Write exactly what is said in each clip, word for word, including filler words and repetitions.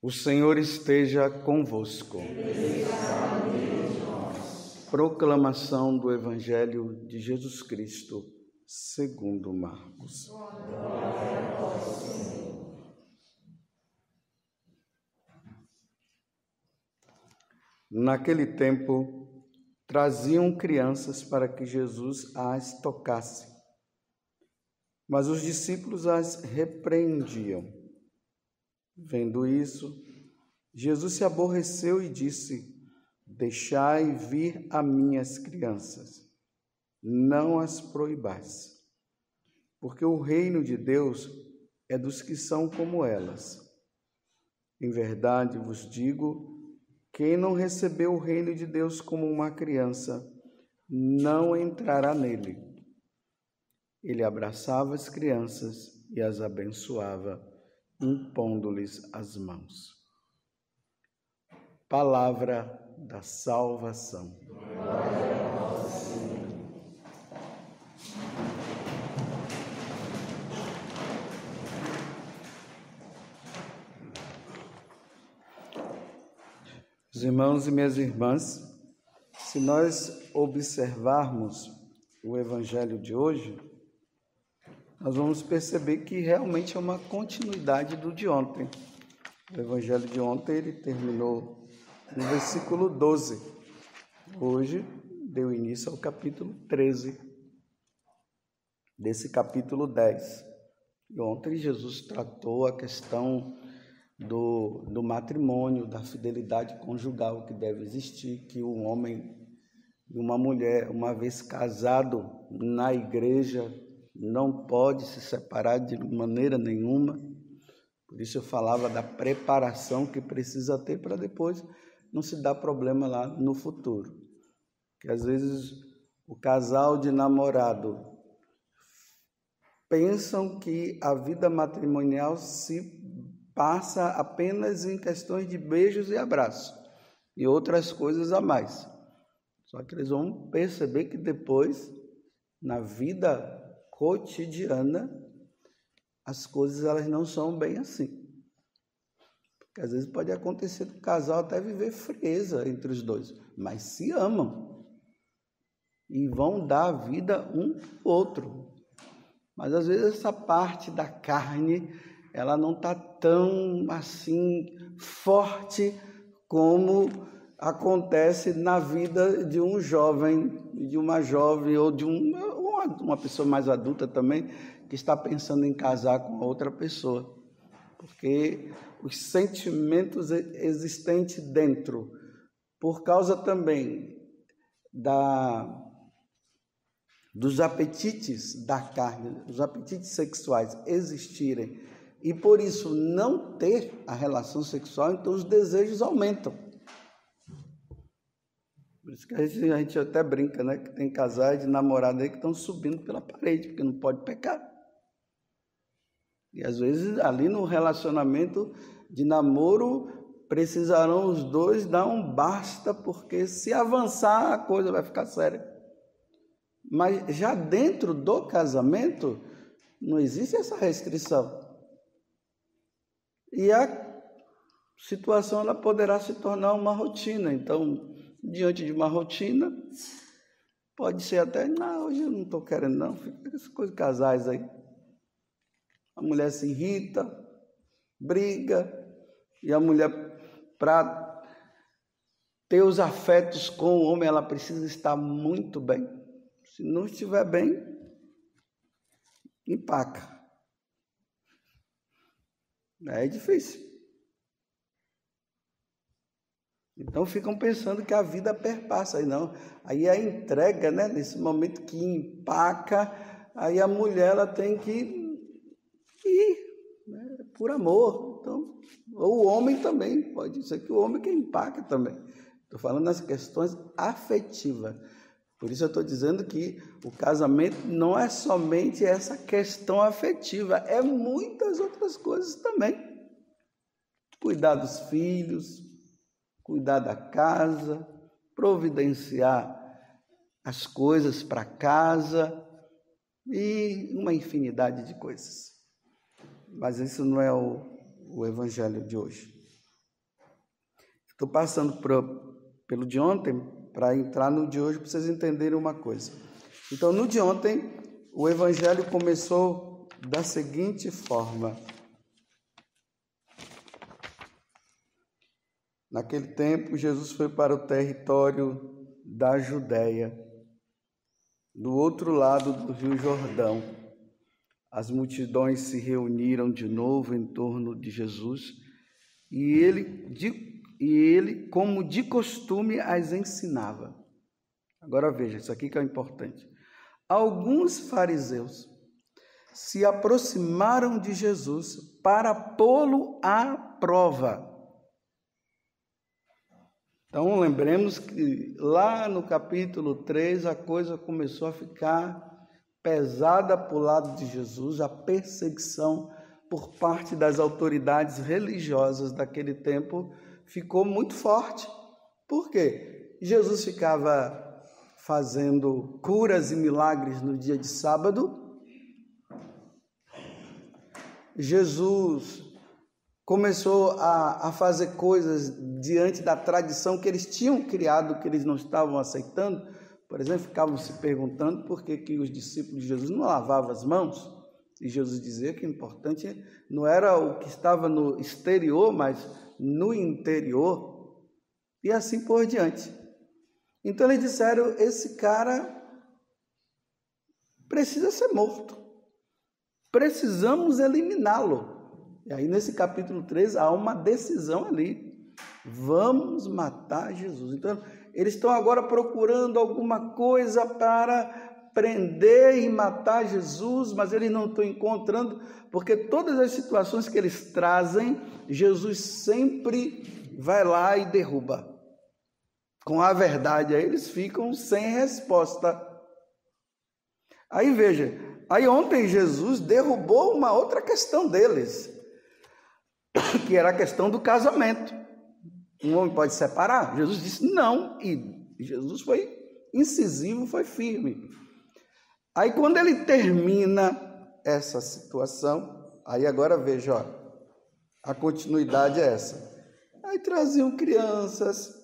O Senhor esteja convosco. Proclamação do Evangelho de Jesus Cristo, segundo Marcos. Glória a vós, Senhor. Naquele tempo, traziam crianças para que Jesus as tocasse, mas os discípulos as repreendiam. Vendo isso, Jesus se aborreceu e disse: Deixai vir a minhas crianças, não as proibais, porque o reino de Deus é dos que são como elas. Em verdade vos digo, quem não recebeu o reino de Deus como uma criança, não entrará nele. Ele abraçava as crianças e as abençoava, impondo-lhes as mãos. Palavra da salvação. Glória a vós, Senhor. Meus irmãos e minhas irmãs, se nós observarmos o Evangelho de hoje, nós vamos perceber que realmente é uma continuidade do de ontem. O Evangelho de ontem, ele terminou no versículo doze. Hoje, deu início ao capítulo treze, desse capítulo dez. E ontem Jesus tratou a questão do, do matrimônio, da fidelidade conjugal que deve existir, que um homem e uma mulher, uma vez casado na igreja, não pode se separar de maneira nenhuma. Por isso eu falava da preparação que precisa ter para depois não se dar problema lá no futuro. Porque às vezes o casal de namorado pensam que a vida matrimonial se passa apenas em questões de beijos e abraços e outras coisas a mais. Só que eles vão perceber que depois, na vida cotidiana, as coisas elas não são bem assim. Porque às vezes pode acontecer do casal até viver frieza entre os dois, mas se amam e vão dar vida um para o outro. Mas às vezes essa parte da carne, ela não está tão assim forte como acontece na vida de um jovem, de uma jovem ou de um uma pessoa mais adulta também, que está pensando em casar com outra pessoa. Porque os sentimentos existentes dentro, por causa também da, dos apetites da carne, os apetites sexuais existirem, e por isso não ter a relação sexual, então os desejos aumentam. Por isso que a gente, a gente até brinca, né? Que tem casais de namorado aí que estão subindo pela parede, porque não pode pecar. E às vezes ali no relacionamento de namoro, precisarão os dois dar um basta, porque se avançar a coisa vai ficar séria. Mas já dentro do casamento, não existe essa restrição. E a situação ela poderá se tornar uma rotina, então... Diante de uma rotina, pode ser até, não, hoje eu não estou querendo não, fica com essas coisas casais aí. A mulher se irrita, briga, e a mulher, para ter os afetos com o homem, ela precisa estar muito bem. Se não estiver bem, empaca. É difícil. Então ficam pensando que a vida perpassa, aí não. Aí a entrega, né, nesse momento que empaca, aí a mulher ela tem que ir, né, por amor. Então, ou o homem tambem, pode ser que o homem que empaca também. Estou falando nas questões afetivas. Por isso eu estou dizendo que o casamento não é somente essa questão afetiva, é muitas outras coisas também. Cuidar dos filhos, cuidar da casa, providenciar as coisas para casa e uma infinidade de coisas. Mas isso não é o, o Evangelho de hoje. Estou passando pro, pelo de ontem para entrar no de hoje para vocês entenderem uma coisa. Então, no de ontem, o evangelho começou da seguinte forma. Naquele tempo, Jesus foi para o território da Judéia, do outro lado do Rio Jordão. As multidões se reuniram de novo em torno de Jesus e ele, de, e ele como de costume, as ensinava. Agora veja, isso aqui que é importante. Alguns fariseus se aproximaram de Jesus para pô-lo à prova. Então, lembremos que lá no capítulo três, a coisa começou a ficar pesada para o lado de Jesus, a perseguição por parte das autoridades religiosas daquele tempo ficou muito forte. Por quê? Jesus ficava fazendo curas e milagres no dia de sábado. Jesus começou a, a fazer coisas diante da tradição que eles tinham criado, que eles não estavam aceitando. Por exemplo, ficavam se perguntando por que, que os discípulos de Jesus não lavavam as mãos. E Jesus dizia que o importante não era o que estava no exterior, mas no interior. E assim por diante. Então eles disseram, esse cara precisa ser morto. Precisamos eliminá-lo. E aí, nesse capítulo três, há uma decisão ali. Vamos matar Jesus. Então, eles estão agora procurando alguma coisa para prender e matar Jesus, mas eles não estão encontrando, porque todas as situações que eles trazem, Jesus sempre vai lá e derruba. Com a verdade, aí eles ficam sem resposta. Aí, veja, aí ontem Jesus derrubou uma outra questão deles, que era a questão do casamento. Um homem pode separar? Jesus disse não, e Jesus foi incisivo, foi firme. Aí quando ele termina essa situação, aí agora veja, ó, a continuidade é essa. Aí traziam crianças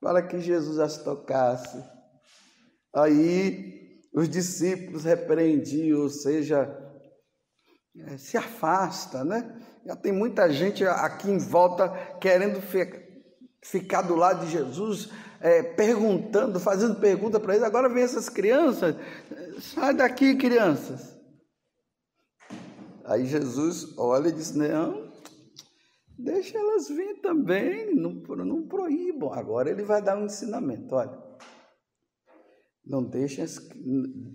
para que Jesus as tocasse. Aí os discípulos repreendiam, ou seja, se afasta, né? Já tem muita gente aqui em volta querendo ficar do lado de Jesus, é, perguntando, fazendo pergunta para eles. Agora vem essas crianças, sai daqui, crianças. Aí Jesus olha e diz, não, deixa elas vir também, não, não proíbam. Agora ele vai dar um ensinamento, olha. Não deixem,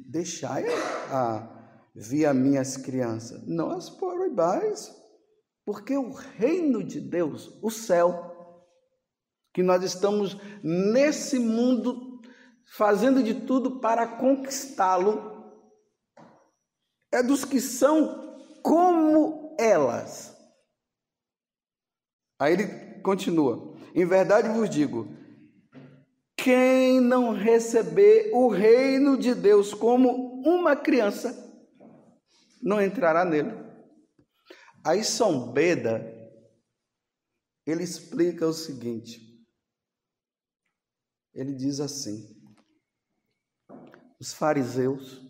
deixai a... via minhas crianças, não as proibais, porque o reino de Deus, o céu, que nós estamos nesse mundo fazendo de tudo para conquistá-lo, é dos que são como elas. Aí ele continua, em verdade vos digo, quem não receber o reino de Deus como uma criança, não entrará nele. Aí São Beda, ele explica o seguinte, ele diz assim, os fariseus,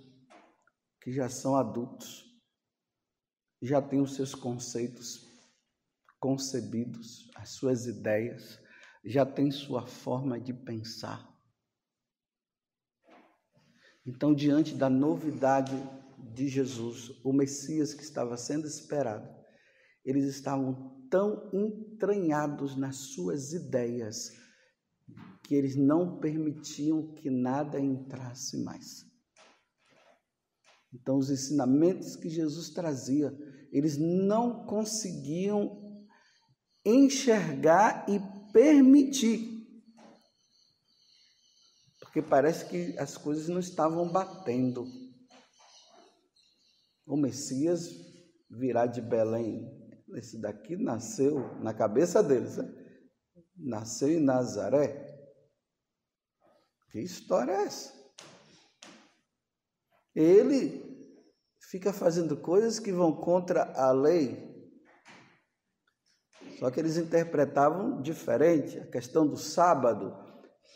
que já são adultos, já têm os seus conceitos concebidos, as suas ideias, já têm sua forma de pensar. Então, diante da novidade de Jesus, o Messias que estava sendo esperado, eles estavam tão entranhados nas suas ideias que eles não permitiam que nada entrasse mais. Então, os ensinamentos que Jesus trazia, eles não conseguiam enxergar e permitir, porque parece que as coisas não estavam batendo. O Messias virá de Belém. Esse daqui nasceu na cabeça deles, né? Nasceu em Nazaré. Que história é essa? Ele fica fazendo coisas que vão contra a lei. Só que eles interpretavam diferente a questão do sábado,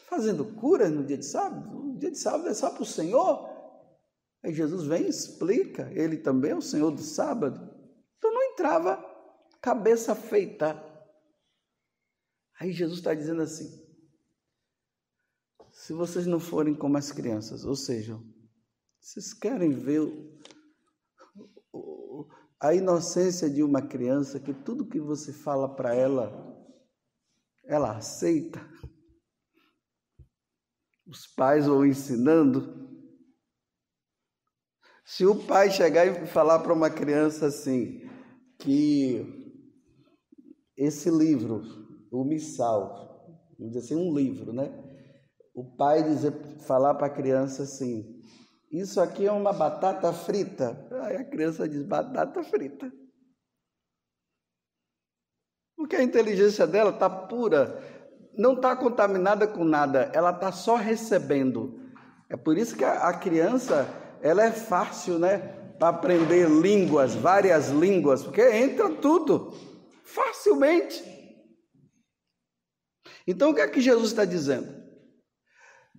fazendo curas no dia de sábado. O dia de sábado é só para o Senhor. Aí Jesus vem e explica, ele também é o Senhor do sábado. Então não entrava cabeça feita. Aí Jesus está dizendo assim: se vocês não forem como as crianças, ou seja, vocês querem ver o, o, a inocência de uma criança, que tudo que você fala para ela, ela aceita. Os pais vão ensinando. Se o pai chegar e falar para uma criança assim, que esse livro, o missal, vamos dizer assim, um livro, né? O pai dizer, falar para a criança assim, isso aqui é uma batata frita. Aí a criança diz, batata frita. Porque a inteligência dela está pura, não está contaminada com nada, ela está só recebendo. É por isso que a, a criança, ela é fácil, né, para aprender línguas, várias línguas, porque entra tudo, facilmente. Então o que é que Jesus está dizendo?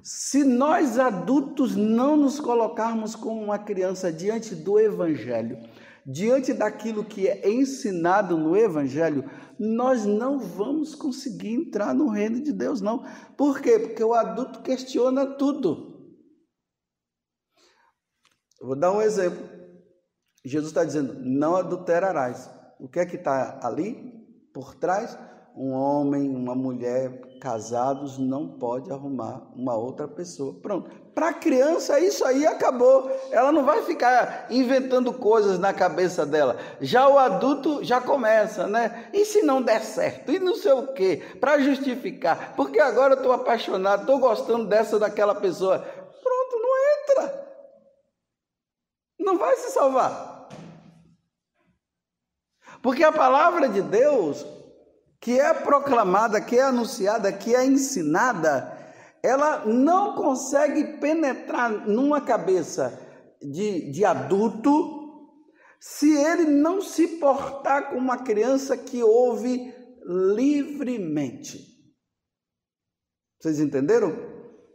Se nós adultos não nos colocarmos como uma criança diante do Evangelho, diante daquilo que é ensinado no Evangelho, nós não vamos conseguir entrar no reino de Deus, não. Por quê? Porque o adulto questiona tudo. Eu vou dar um exemplo. Jesus está dizendo, não adulterarás. O que é que está ali por trás? Um homem, uma mulher, casados, não pode arrumar uma outra pessoa. Pronto. Para a criança, isso aí acabou. Ela não vai ficar inventando coisas na cabeça dela. Já o adulto já começa, né? E se não der certo? E não sei o quê? Para justificar. Porque agora eu estou apaixonado, estou gostando dessa daquela pessoa. Pronto, não entra. Não vai se salvar. Porque a palavra de Deus, que é proclamada, que é anunciada, que é ensinada, ela não consegue penetrar numa cabeça de, de adulto se ele não se portar como uma criança que ouve livremente. Vocês entenderam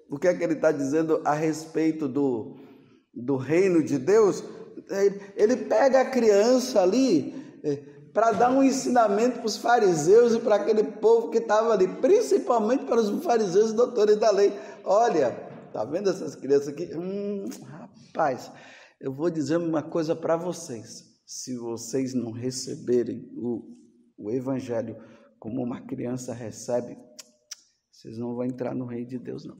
o que é que ele está dizendo a respeito do, do reino de Deus? Ele pega a criança ali para dar um ensinamento para os fariseus e para aquele povo que estava ali, principalmente para os fariseus e doutores da lei. Olha, tá vendo essas crianças aqui? Hum, rapaz, eu vou dizer uma coisa para vocês. Se vocês não receberem o, o Evangelho como uma criança recebe, vocês não vão entrar no reino de Deus, não.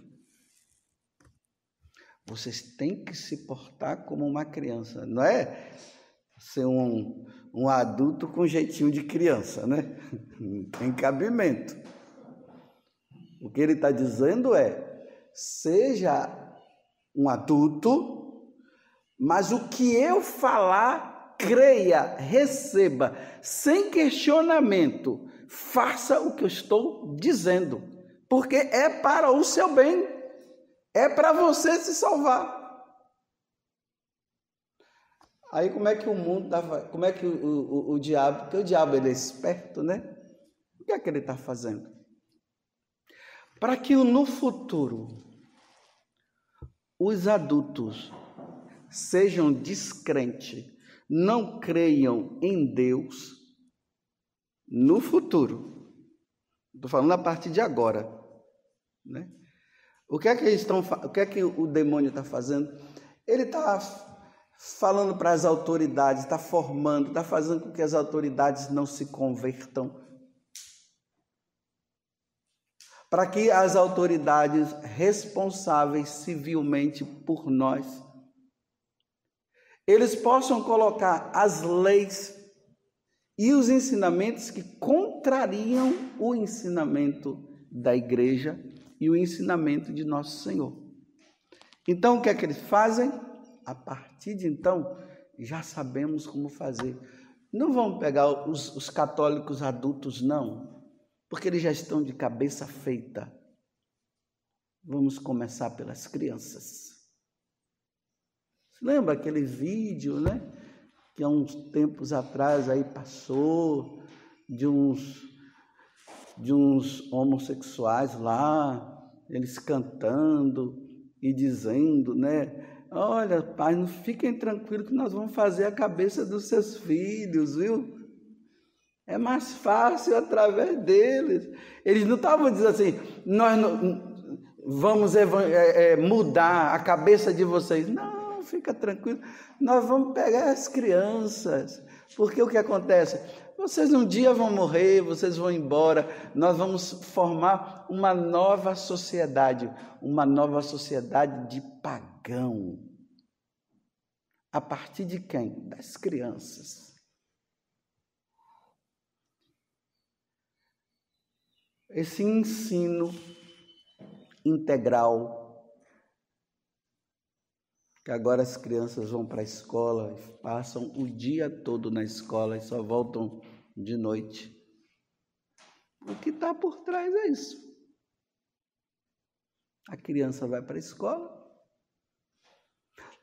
Vocês têm que se portar como uma criança, não é? Ser um, um adulto com jeitinho de criança, né? Não tem cabimento. O que ele está dizendo é, seja um adulto, mas o que eu falar, creia, receba, sem questionamento, faça o que eu estou dizendo, porque é para o seu bem, é para você se salvar. Aí como é que o mundo estava, como é que o, o, o diabo, porque o diabo ele é esperto, né? O que é que ele está fazendo? Para que no futuro os adultos sejam descrentes, não creiam em Deus no futuro. Estou falando a partir de agora, né? O que é que eles estão, o que é que o demônio está fazendo? Ele está falando para as autoridades, está formando, está fazendo com que as autoridades não se convertam. Para que as autoridades responsáveis civilmente por nós, eles possam colocar as leis e os ensinamentos que contrariam o ensinamento da igreja e o ensinamento de nosso Senhor. Então, o que é que eles fazem? A partir de então, já sabemos como fazer. Não vamos pegar os, os católicos adultos, não, porque eles já estão de cabeça feita. Vamos começar pelas crianças. Você lembra aquele vídeo, né, que há uns tempos atrás aí passou, de uns de uns homossexuais lá, eles cantando e dizendo, né? Olha, pai, não fiquem tranquilos que nós vamos fazer a cabeça dos seus filhos, viu? É mais fácil através deles. Eles não estavam dizendo assim, nós não, vamos é, é, mudar a cabeça de vocês. Não, fica tranquilo, nós vamos pegar as crianças. Porque o que acontece? Vocês um dia vão morrer, vocês vão embora, nós vamos formar uma nova sociedade, uma nova sociedade de pagão. A partir de quem? Das crianças. Esse ensino integral, que agora as crianças vão para a escola, passam o dia todo na escola e só voltam de noite. O que está por trás é isso. A criança vai para a escola,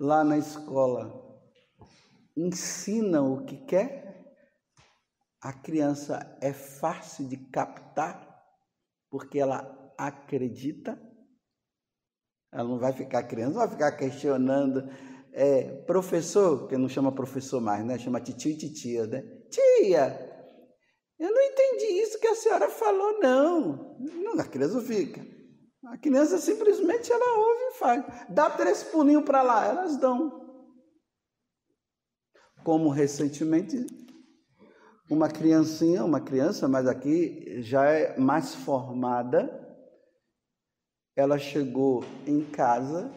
lá na escola ensina o que quer, a criança é fácil de captar, porque ela acredita, ela não vai ficar criança, não vai ficar questionando, é, professor, que não chama professor mais, né? Chama titio e titia, né? Tia, eu não entendi isso que a senhora falou, não. Não, a criança fica. A criança simplesmente ela ouve e faz. Dá três pulinhos para lá, elas dão. Como recentemente... Uma criancinha, uma criança, mas aqui já é mais formada, ela chegou em casa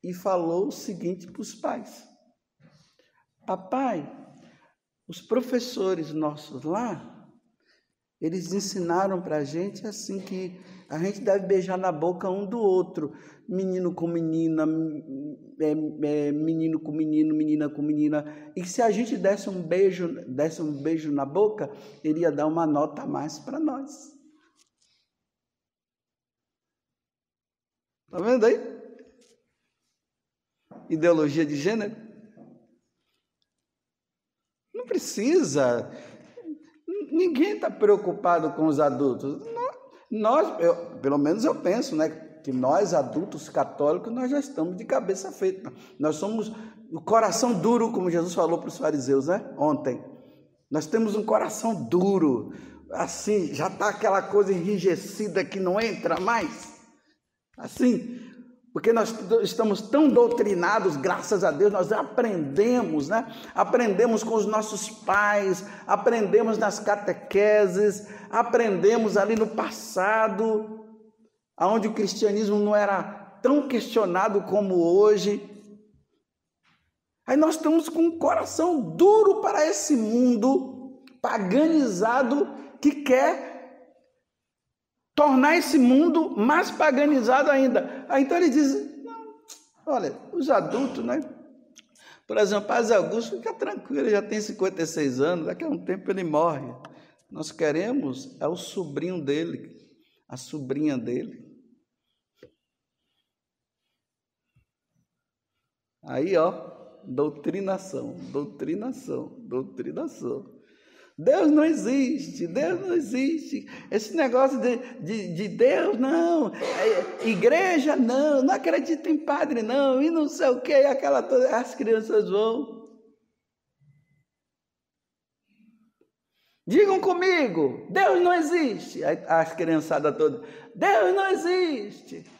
e falou o seguinte para os pais. Papai, os professores nossos lá, eles ensinaram para a gente assim que a gente deve beijar na boca um do outro, menino com menina, menino com menino, menina com menina. E que se a gente desse um beijo, desse um beijo na boca, ele ia dar uma nota a mais para nós. Tá vendo aí? Ideologia de gênero. Não precisa. Ninguém está preocupado com os adultos. Nós, eu, pelo menos eu penso, né, que nós adultos católicos, nós já estamos de cabeça feita. Nós somos o coração duro, como Jesus falou para os fariseus, né, ontem. Nós temos um coração duro, assim, já está aquela coisa enrijecida que não entra mais. Assim, porque nós estamos tão doutrinados, graças a Deus, nós aprendemos, né? Aprendemos com os nossos pais, aprendemos nas catequeses, aprendemos ali no passado, onde o cristianismo não era tão questionado como hoje. Aí nós estamos com um coração duro para esse mundo paganizado que quer tornar esse mundo mais paganizado ainda. Aí então ele diz, não, olha, os adultos, né? Por exemplo, o Padre Augusto fica tranquilo, ele já tem cinquenta e seis anos, daqui a um tempo ele morre. Nós queremos é o sobrinho dele, a sobrinha dele. Aí, ó, doutrinação, doutrinação, doutrinação. Deus não existe, Deus não existe. Esse negócio de, de, de Deus, não. Igreja, não. Não acredita em padre, não. E não sei o que, aquela toda. As crianças vão. Digam comigo, Deus não existe. As criançadas todas, Deus não existe.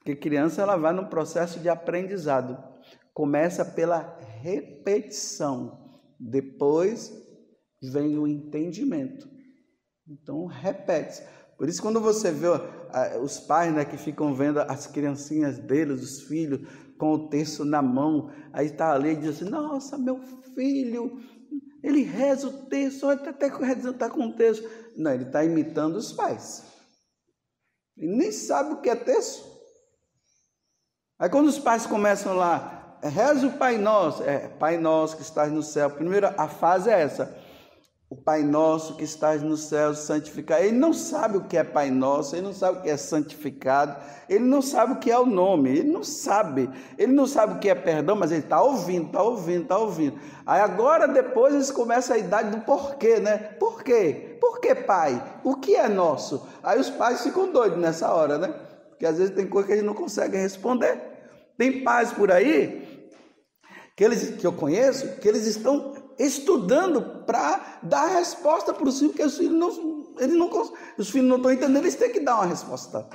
Porque criança, ela vai num processo de aprendizado. Começa pela repetição, depois vem o entendimento. Então, repete. Por isso, quando você vê os pais, né, que ficam vendo as criancinhas deles, os filhos, com o terço na mão, aí está ali e diz assim, nossa, meu filho, ele reza o terço, olha, até rezando, está com o terço. Não, ele está imitando os pais. Ele nem sabe o que é terço. Aí, quando os pais começam lá, reza o Pai Nosso, é Pai Nosso que estás no céu. Primeiro, a fase é essa. o Pai Nosso que estás no céu, santificado. Ele não sabe o que é Pai Nosso, ele não sabe o que é santificado, ele não sabe o que é o nome, ele não sabe, ele não sabe o que é perdão, mas ele está ouvindo, está ouvindo, está ouvindo. Aí agora depois eles começam a idade do porquê, né? Por quê? Por que, Pai? O que é nosso? Aí os pais ficam doidos nessa hora, né? Porque às vezes tem coisa que eles não conseguem responder. Tem pais por aí, que, eles, que eu conheço, que eles estão estudando para dar resposta para os filhos, porque os filhos não, eles não, os filhos não estão entendendo, eles têm que dar uma resposta.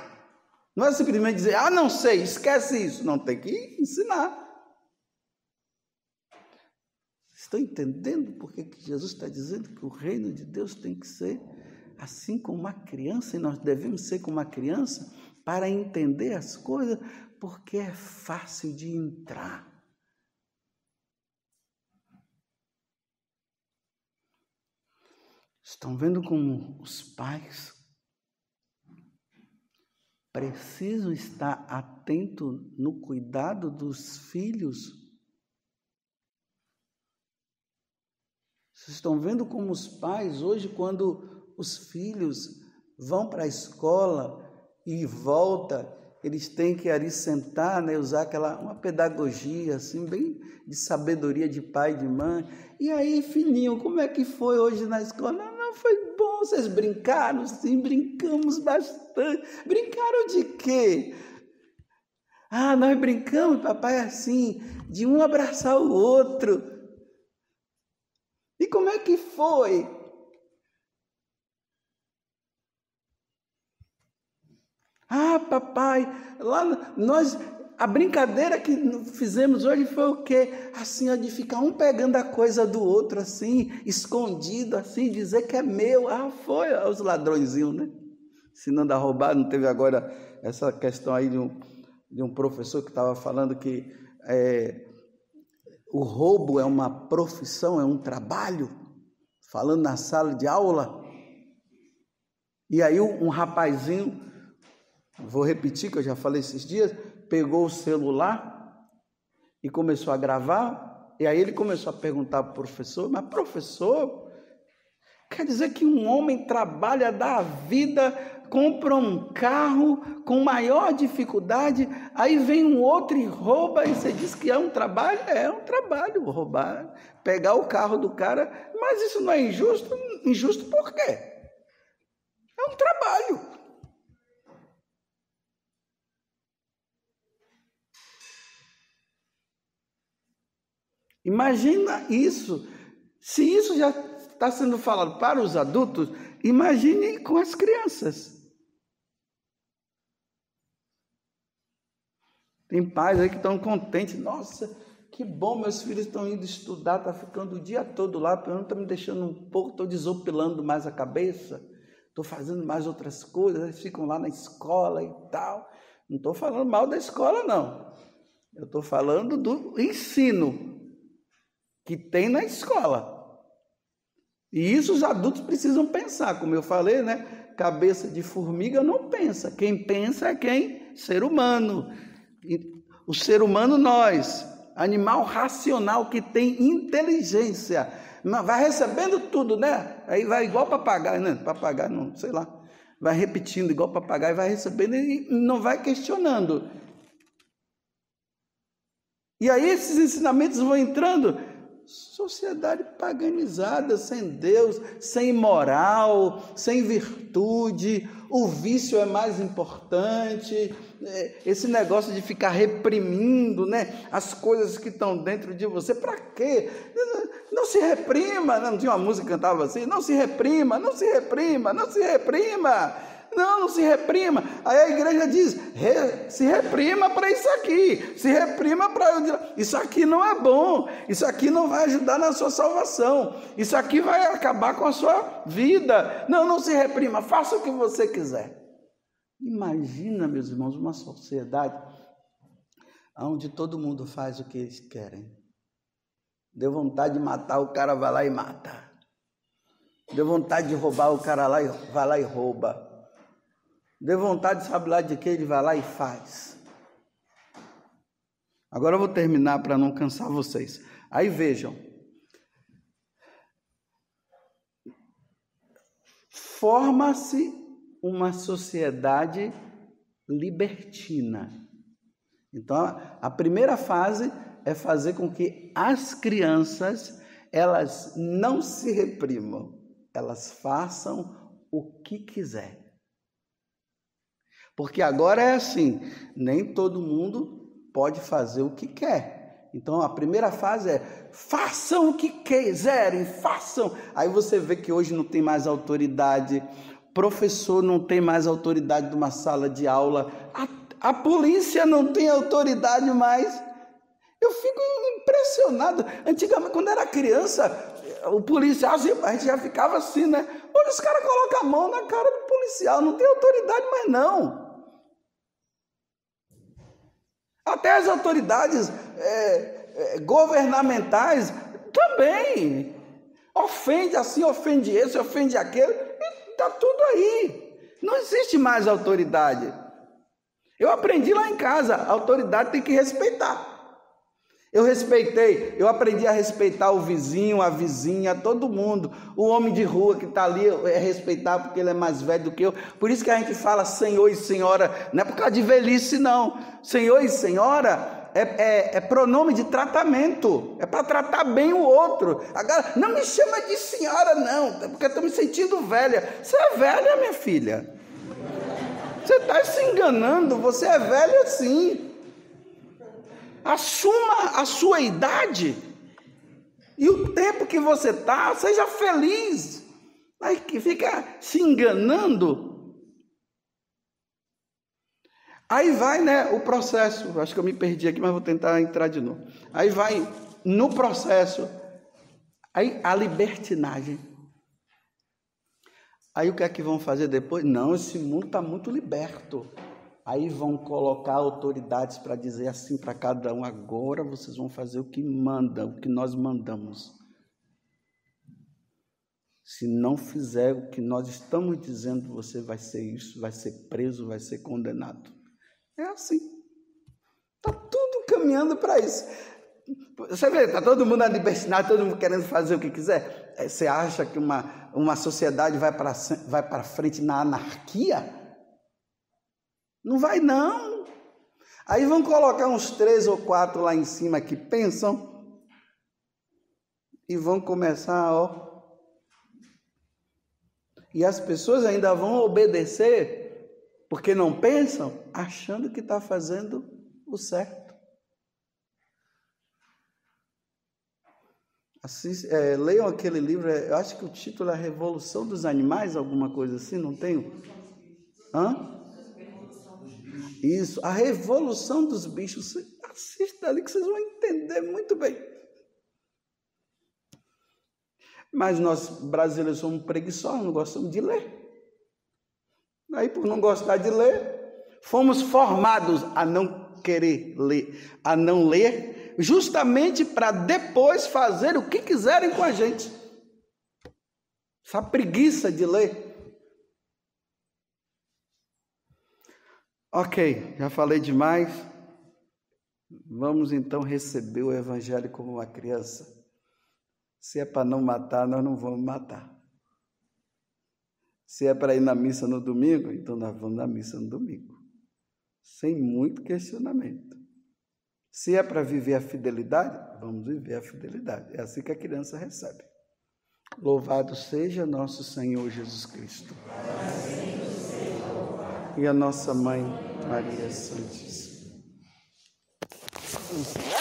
Não é simplesmente dizer, ah, não sei, esquece isso. Não, tem que ensinar. Estão entendendo porque Jesus está dizendo que o reino de Deus tem que ser assim como uma criança, e nós devemos ser como uma criança para entender as coisas, porque é fácil de entrar. Estão vendo como os pais precisam estar atentos no cuidado dos filhos? Vocês estão vendo como os pais hoje, quando os filhos vão para a escola e voltam, eles têm que ali sentar, né, usar aquela, uma pedagogia assim, bem de sabedoria de pai e de mãe. E aí, filhinho, como é que foi hoje na escola? Foi bom, vocês brincaram? Sim, brincamos bastante. Brincaram de quê? Ah, nós brincamos, papai, assim, de um abraçar o outro. E como é que foi? Ah, papai, lá nós... A brincadeira que fizemos hoje foi o quê? Assim, ó, de ficar um pegando a coisa do outro, assim, escondido, assim, dizer que é meu. Ah, foi, ó, os ladrõezinhos, né? Se não dá roubado, não teve agora essa questão aí de um, de um professor que estava falando que é, o roubo é uma profissão, é um trabalho, falando na sala de aula. E aí um rapazinho, vou repetir que eu já falei esses dias, pegou o celular e começou a gravar, e aí ele começou a perguntar para o professor, mas professor, quer dizer que um homem trabalha da vida, compra um carro com maior dificuldade, aí vem um outro e rouba, e você diz que é um trabalho? É um trabalho roubar, pegar o carro do cara, mas isso não é injusto? Injusto por quê? É um trabalho. Imagina isso, se isso já está sendo falado para os adultos, imagine com as crianças. Tem pais aí que estão contentes, nossa, que bom, meus filhos estão indo estudar, estão ficando o dia todo lá, eu não estou me deixando um pouco, estou desopilando mais a cabeça, estou fazendo mais outras coisas, eles ficam lá na escola e tal. Não estou falando mal da escola, não. Eu estou falando do ensino que tem na escola. E isso os adultos precisam pensar, como eu falei, né? Cabeça de formiga não pensa. Quem pensa é quem? Ser humano. E o ser humano, nós. Animal racional que tem inteligência. Vai recebendo tudo, né? Aí vai igual papagaio, né? Papagaio, não, sei lá. Vai repetindo igual papagaio, vai recebendo e não vai questionando. E aí esses ensinamentos vão entrando... Sociedade paganizada, sem Deus, sem moral, sem virtude, o vício é mais importante, esse negócio de ficar reprimindo, né, as coisas que estão dentro de você, para quê? Não se reprima, não tinha uma música que cantava assim, não se reprima, não se reprima, não se reprima, não, não se reprima. Aí a igreja diz, re, se reprima para isso aqui, se reprima para... Isso aqui não é bom, isso aqui não vai ajudar na sua salvação, isso aqui vai acabar com a sua vida. Não, não se reprima, faça o que você quiser. Imagina, meus irmãos, uma sociedade onde todo mundo faz o que eles querem. Deu vontade de matar, o cara vai lá e mata. Deu vontade de roubar, o cara lá e, vai lá e rouba. Deu vontade de saber lá de que ele vai lá e faz. Agora eu vou terminar para não cansar vocês. Aí vejam. forma-se uma sociedade libertina. Então, a primeira fase é fazer com que as crianças, elas não se reprimam, elas façam o que quiser. Porque agora é assim, nem todo mundo pode fazer o que quer. Então, a primeira fase é, façam o que quiserem, façam. Aí você vê que hoje não tem mais autoridade, professor não tem mais autoridade de uma sala de aula, a, a polícia não tem autoridade mais. Eu fico impressionado. Antigamente, quando era criança, o policial, a gente já ficava assim, né? Hoje os caras colocam a mão na cara do policial, não tem autoridade mais não. Até as autoridades é, é, governamentais também. Ofende assim, ofende esse, ofende aquele, está tudo aí. Não existe mais autoridade. Eu aprendi lá em casa, a autoridade tem que respeitar. Eu respeitei, eu aprendi a respeitar o vizinho, a vizinha, todo mundo. O homem de rua que está ali é respeitar porque ele é mais velho do que eu. Por isso que a gente fala senhor e senhora, não é por causa de velhice não. Senhor e senhora é, é, é pronome de tratamento, é para tratar bem o outro. Agora, não me chama de senhora não, porque eu estou me sentindo velha. Você é velha, minha filha. Você está se enganando, você é velha sim. Assuma a sua idade e o tempo que você está, seja feliz. Aí que fica se enganando. Aí vai, né, o processo. Acho que eu me perdi aqui, mas vou tentar entrar de novo. Aí vai no processo. Aí a libertinagem. Aí o que é que vão fazer depois? Não, esse mundo está muito liberto. Aí vão colocar autoridades para dizer assim para cada um, agora vocês vão fazer o que manda, o que nós mandamos. Se não fizer o que nós estamos dizendo, você vai ser isso, vai ser preso, vai ser condenado. É assim. Está tudo caminhando para isso. Você vê, está todo mundo na libertinagem, todo mundo querendo fazer o que quiser. Você acha que uma, uma sociedade vai para vai para frente na anarquia? Não vai não. Aí vão colocar uns três ou quatro lá em cima que pensam e vão começar, ó. E as pessoas ainda vão obedecer porque não pensam, achando que está fazendo o certo. Assist, é, leiam aquele livro, eu acho que o título é A Revolução dos Animais, alguma coisa assim, não tenho? Hã? Isso, A Revolução dos Bichos. Assista ali que vocês vão entender muito bem. Mas nós brasileiros somos preguiçosos, não gostamos de ler. Aí por não gostar de ler, fomos formados a não querer ler, a não ler, justamente para depois fazer o que quiserem com a gente. Essa preguiça de ler. Ok, já falei demais. Vamos então receber o Evangelho como uma criança. Se é para não matar, nós não vamos matar. Se é para ir na missa no domingo, então nós vamos na missa no domingo. Sem muito questionamento. Se é para viver a fidelidade, vamos viver a fidelidade. É assim que a criança recebe. Louvado seja nosso Senhor Jesus Cristo. E a nossa Mãe, Maria Santíssima.